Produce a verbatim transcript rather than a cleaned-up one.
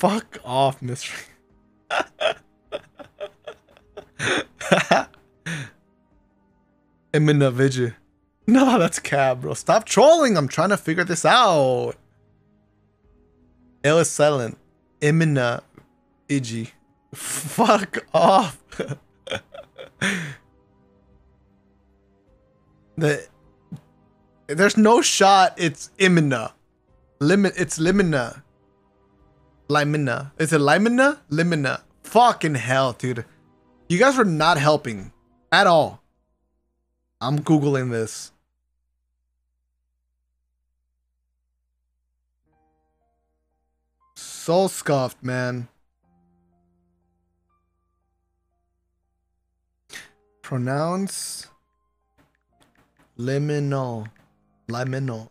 Fuck off, Miss. Imminent Vigil. No, that's cab, bro. Stop trolling. I'm trying to figure this out. L is silent. Imminent Vigil. Fuck off. the There's no shot. It's Imina. Limit. It's Limina. Limina. Is it Limina? Limina. Fucking hell, dude. You guys were not helping at all. I'm Googling this. So scuffed, man. Pronounce liminal. Liminal.